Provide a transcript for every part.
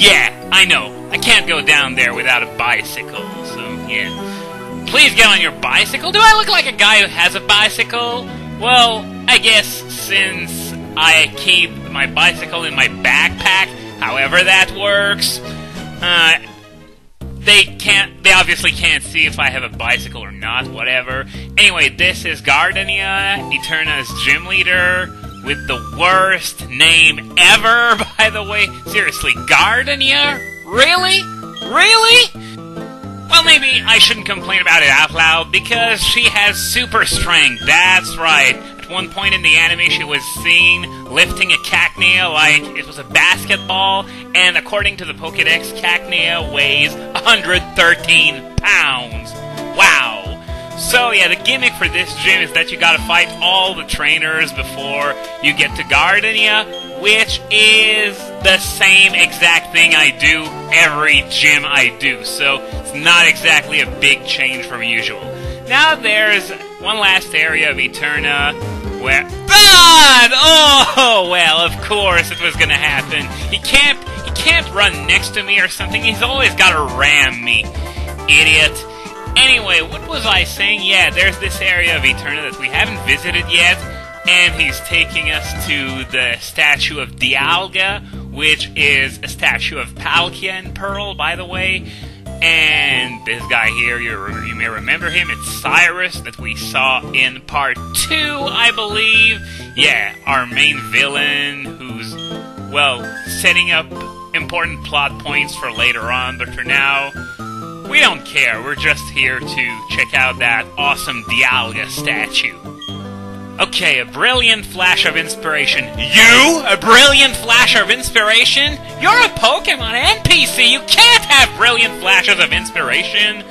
Yeah, I know. I can't go down there without a bicycle, so yeah. Please get on your bicycle? Do I look like a guy who has a bicycle? Well, I guess since I keep my bicycle in my backpack, however that works, they obviously can't see if I have a bicycle or not, whatever. Anyway, this is Gardenia, Eterna's gym leader, with the worst name ever, by the way. Seriously, Gardenia? Really? Really? Well, maybe I shouldn't complain about it out loud, because she has super strength, that's right. At one point in the anime, she was seen lifting a Cacnea like it was a basketball, and according to the Pokedex, Cacnea weighs 113 pounds. Wow. So yeah, the gimmick for this gym is that you gotta fight all the trainers before you get to Gardenia, which is the same exact thing I do every gym I do, so it's not exactly a big change from usual. Now there's one last area of Eterna where... God! Oh, well, of course it was gonna happen. He can't run next to me or something, he's always gotta ram me. Idiot. Anyway, what was I saying? Yeah, there's this area of Eterna that we haven't visited yet, and he's taking us to the statue of Dialga, which is a statue of Palkia and Pearl, by the way. And this guy here, you may remember him, it's Cyrus, that we saw in Part 2, I believe. Yeah, our main villain, who's, well, setting up important plot points for later on, but for now... we don't care, we're just here to check out that awesome Dialga statue. Okay, a brilliant flash of inspiration. You? A brilliant flash of inspiration? You're a Pokémon NPC, you can't have brilliant flashes of inspiration!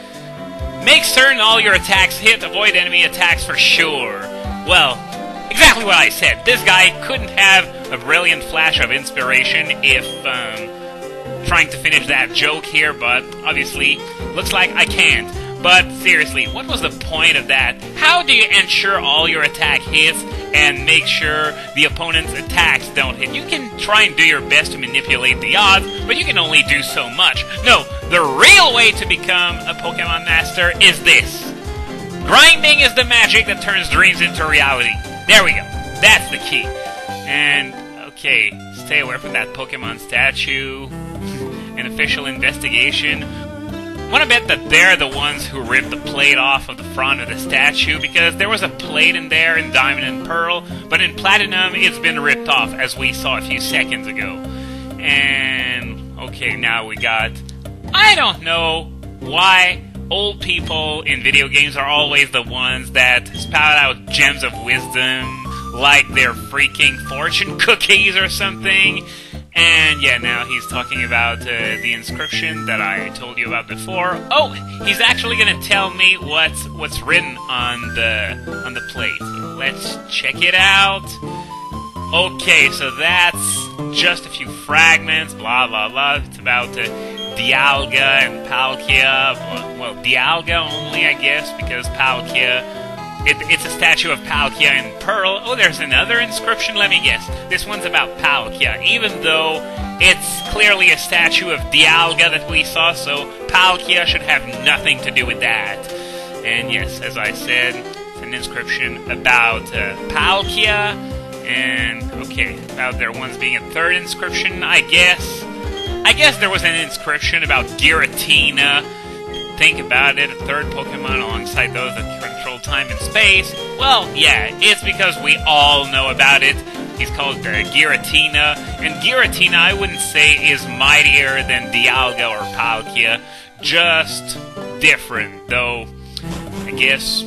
Make certain all your attacks hit, avoid enemy attacks for sure. Well, exactly what I said. This guy couldn't have a brilliant flash of inspiration if, trying to finish that joke here, but obviously looks like I can't. But seriously, what was the point of that? How do you ensure all your attack hits and make sure the opponent's attacks don't hit? You can try and do your best to manipulate the odds, but you can only do so much. No, the real way to become a Pokémon Master is this. Grinding is the magic that turns dreams into reality. There we go. That's the key. And, okay, stay away from that Pokémon statue. An official investigation. Wanna bet that they're the ones who ripped the plate off of the front of the statue, because there was a plate in there in Diamond and Pearl, but in Platinum it's been ripped off, as we saw a few seconds ago. And okay, now we got... I don't know why old people in video games are always the ones that spout out gems of wisdom, like they're freaking fortune cookies or something. And yeah, now he's talking about the inscription that I told you about before. Oh, he's actually gonna tell me what's written on the plate. Let's check it out. Okay, so that's just a few fragments. Blah blah blah. It's about Dialga and Palkia. Well, Dialga only, I guess, because Palkia. It's a statue of Palkia and Pearl. Oh, there's another inscription? Let me guess. This one's about Palkia, even though it's clearly a statue of Dialga that we saw, so Palkia should have nothing to do with that. And yes, as I said, it's an inscription about Palkia, and, okay, about there once being a third inscription, I guess. I guess there was an inscription about Giratina. Think about it, a third Pokemon alongside those that control time and space. Well, yeah, it's because we all know about it. He's called Giratina, and Giratina I wouldn't say is mightier than Dialga or Palkia, just different, though I guess,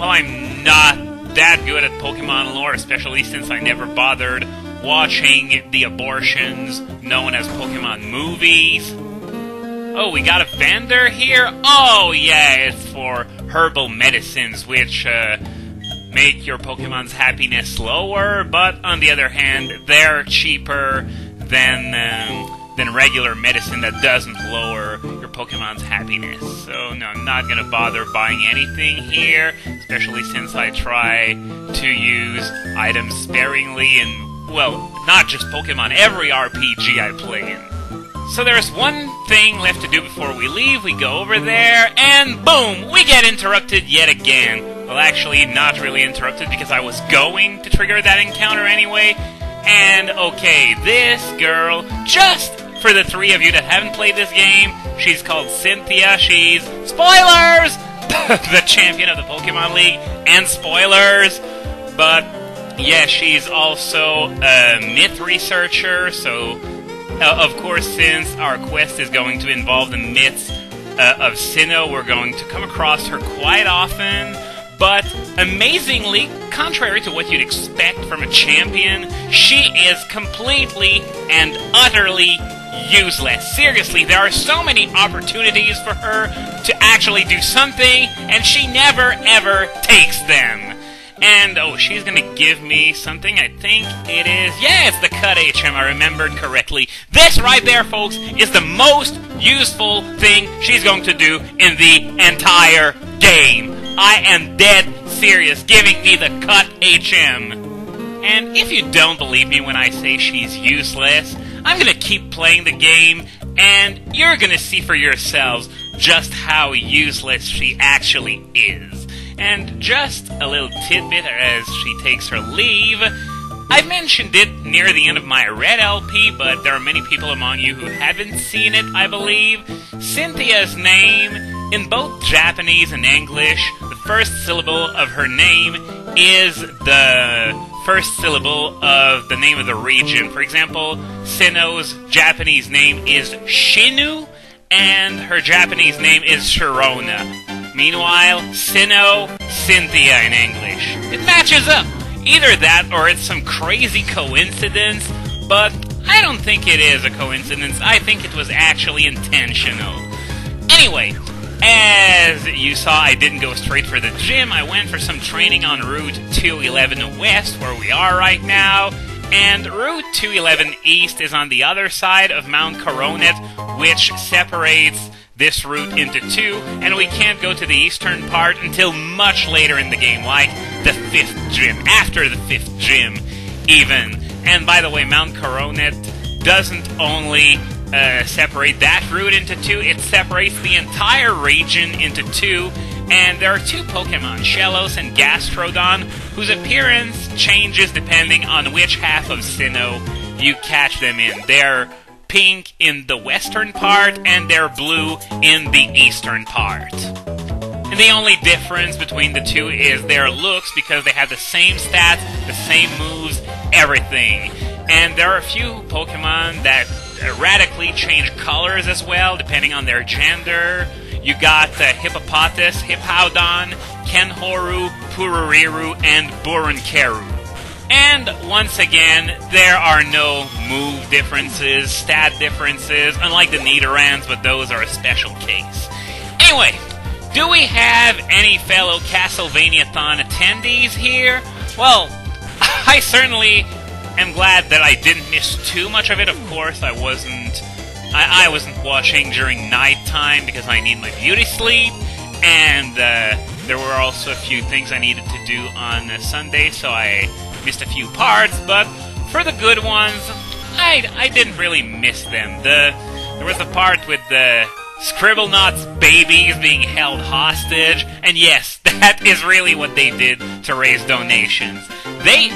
well, I'm not that good at Pokemon lore, especially since I never bothered watching the abortions known as Pokemon movies. Oh, we got a vendor here? Oh, yeah, it's for herbal medicines, which make your Pokemon's happiness lower, but on the other hand, they're cheaper than regular medicine that doesn't lower your Pokemon's happiness. So, no, I'm not gonna bother buying anything here, especially since I try to use items sparingly in, well, not just Pokemon, every RPG I play in. So there's one thing left to do before we leave. We go over there, and boom! We get interrupted yet again. Well, actually, not really interrupted, because I was going to trigger that encounter anyway. And, okay, this girl, just for the three of you that haven't played this game, she's called Cynthia, she's, spoilers, the champion of the Pokemon League, and spoilers, but, yeah, she's also a myth researcher, so, of course, since our quest is going to involve the myths of Sinnoh, we're going to come across her quite often. But, amazingly, contrary to what you'd expect from a champion, she is completely and utterly useless. Seriously, there are so many opportunities for her to actually do something, and she never, ever takes them. And, oh, she's gonna give me something, I think it is... Yeah, it's the Cut HM, I remembered correctly. This right there, folks, is the most useful thing she's going to do in the entire game. I am dead serious, giving me the Cut HM. And if you don't believe me when I say she's useless, I'm gonna keep playing the game, and you're gonna see for yourselves just how useless she actually is. And just a little tidbit as she takes her leave, I've mentioned it near the end of my Red LP, but there are many people among you who haven't seen it, I believe. Cynthia's name... In both Japanese and English, the first syllable of her name is the first syllable of the name of the region. For example, Sinnoh's Japanese name is Shinu, and her Japanese name is Shirona. Meanwhile, Sinnoh, Cynthia in English. It matches up! Either that, or it's some crazy coincidence, but I don't think it is a coincidence. I think it was actually intentional. Anyway... As you saw, I didn't go straight for the gym. I went for some training on Route 211 West, where we are right now. And Route 211 East is on the other side of Mount Coronet, which separates this route into two. And we can't go to the eastern part until much later in the game, like the fifth gym. After the fifth gym, even. And by the way, Mount Coronet doesn't only... separate that route into two, it separates the entire region into two, and there are two Pokémon, Shellos and Gastrodon, whose appearance changes depending on which half of Sinnoh you catch them in. They're pink in the western part, and they're blue in the eastern part. And the only difference between the two is their looks, because they have the same stats, the same moves, everything. And there are a few Pokémon that radically change colors as well, depending on their gender. You got Hippopotas, Hippowdon, Kenhoru, Pururiru, and Burunkeru. And, once again, there are no move differences, stat differences, unlike the Nidorans, but those are a special case. Anyway, do we have any fellow Castlevania-thon attendees here? Well, I certainly... I'm glad that I didn't miss too much of it. Of course, I wasn't watching during nighttime because I need my beauty sleep, and there were also a few things I needed to do on Sunday, so I missed a few parts. But for the good ones, I didn't really miss them. There was the part with the Scribblenauts babies being held hostage, and yes, that is really what they did to raise donations. They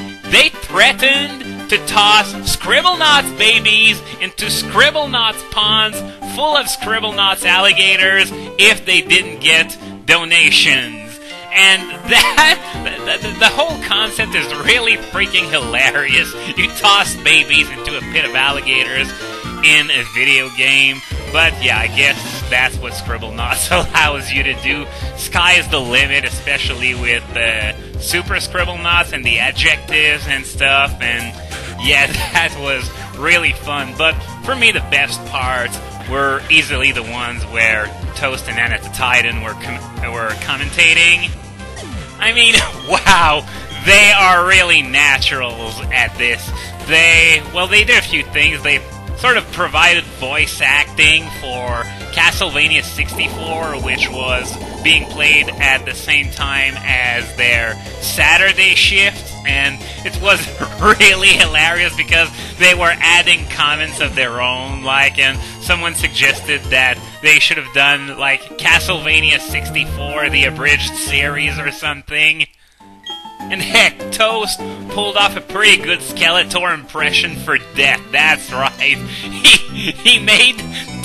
threatened to toss Scribblenauts babies into Scribblenauts ponds full of Scribblenauts alligators if they didn't get donations. And the whole concept is really freaking hilarious. You toss babies into a pit of alligators in a video game. But yeah, I guess that's what Scribblenauts allows you to do. Sky is the limit, especially with the... Super Scribblenauts and the adjectives and stuff, and yeah, that was really fun. But for me, the best parts were easily the ones where Toast and Annet the Titan were commentating. I mean, wow, they are really naturals at this. They did a few things. They sort of provided voice acting for Castlevania 64, which was being played at the same time as their Saturday shift, and it was really hilarious because they were adding comments of their own, like, and someone suggested that they should have done, like, Castlevania 64, the abridged series or something. And heck, Toast pulled off a pretty good Skeletor impression for Death, that's right. He made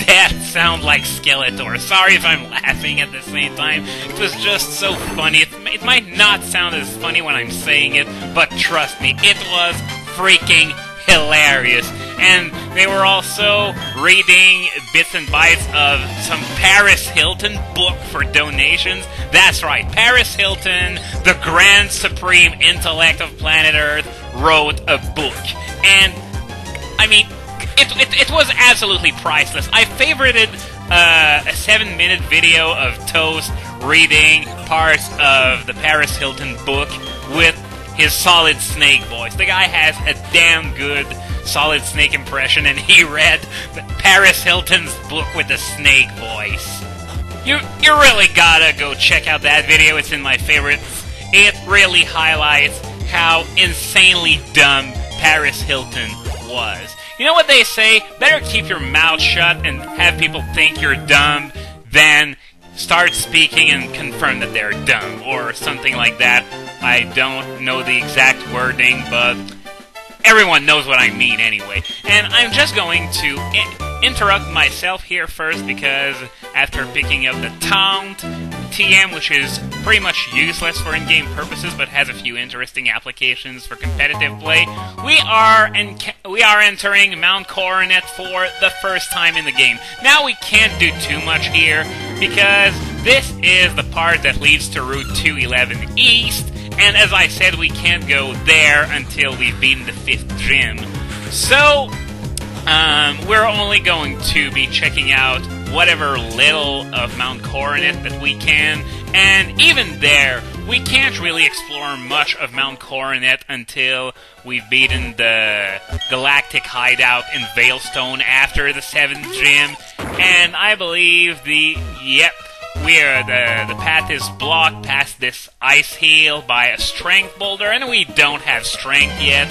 Death sound like Skeletor. Sorry if I'm laughing at the same time, it was just so funny. It might not sound as funny when I'm saying it, but trust me, it was freaking hilarious. And they were also reading bits and bytes of some Paris Hilton book for donations. That's right, Paris Hilton, the grand supreme intellect of planet Earth, wrote a book. And, I mean, it was absolutely priceless. I favorited a 7-minute video of Toast reading parts of the Paris Hilton book with his Solid Snake voice. The guy has a damn good Solid Snake impression, and he read Paris Hilton's book with the snake voice. You really gotta go check out that video, it's in my favorites. It really highlights how insanely dumb Paris Hilton was. You know what they say? Better keep your mouth shut and have people think you're dumb than start speaking and confirm that they're dumb, or something like that. I don't know the exact wording, but everyone knows what I mean anyway. And I'm just going to interrupt myself here first, because after picking up the Taunt TM, which is pretty much useless for in-game purposes but has a few interesting applications for competitive play, we are entering Mount Coronet for the first time in the game. Now we can't do too much here, because this is the part that leads to Route 211 East, and as I said, we can't go there until we've beaten the 5th gym. So, we're only going to be checking out whatever little of Mount Coronet that we can, and even there, we can't really explore much of Mount Coronet until we've beaten the Galactic Hideout in Veilstone after the 7th gym, and I believe the... yep. The path is blocked past this ice heel by a strength boulder, and we don't have strength yet,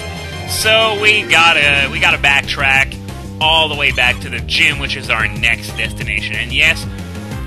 so we gotta backtrack all the way back to the gym, which is our next destination. And yes,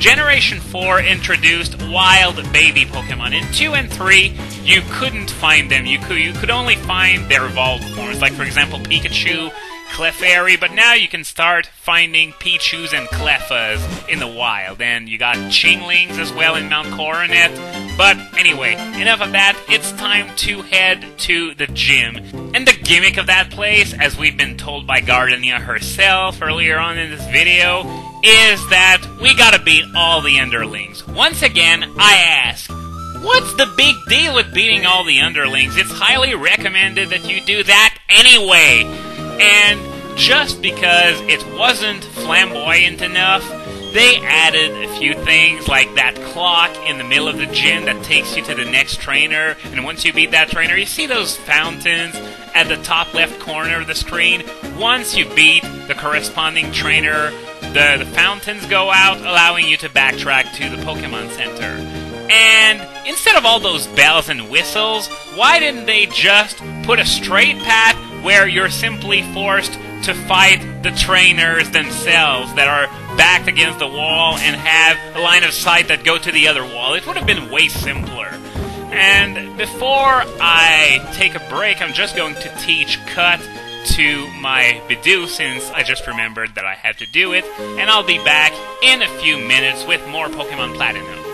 Generation 4 introduced wild baby Pokemon. In 2 and 3, you couldn't find them. You could only find their evolved forms, like for example Pikachu, Clefairy, but now you can start finding Pichus and Clefas in the wild, and you got Chinglings as well in Mount Coronet. But anyway, enough of that, it's time to head to the gym. And the gimmick of that place, as we've been told by Gardenia herself earlier on in this video, is that we gotta beat all the Underlings. Once again, I ask, what's the big deal with beating all the Underlings? It's highly recommended that you do that anyway! And just because it wasn't flamboyant enough, they added a few things, like that clock in the middle of the gym that takes you to the next trainer, and once you beat that trainer, you see those fountains at the top left corner of the screen? Once you beat the corresponding trainer, the fountains go out, allowing you to backtrack to the Pokémon Center. And instead of all those bells and whistles, why didn't they just put a straight path where you're simply forced to fight the trainers themselves that are backed against the wall and have a line of sight that go to the other wall? It would have been way simpler. And before I take a break, I'm just going to teach Cut to my Bidoof, since I just remembered that I had to do it, and I'll be back in a few minutes with more Pokémon Platinum.